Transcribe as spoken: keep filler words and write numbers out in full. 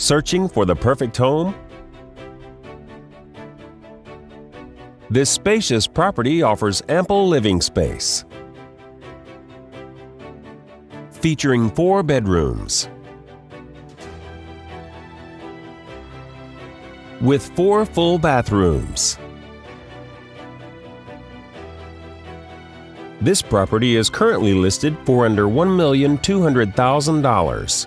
Searching for the perfect home? This spacious property offers ample living space, featuring four bedrooms with four full bathrooms. This property is currently listed for under one million two hundred thousand dollars.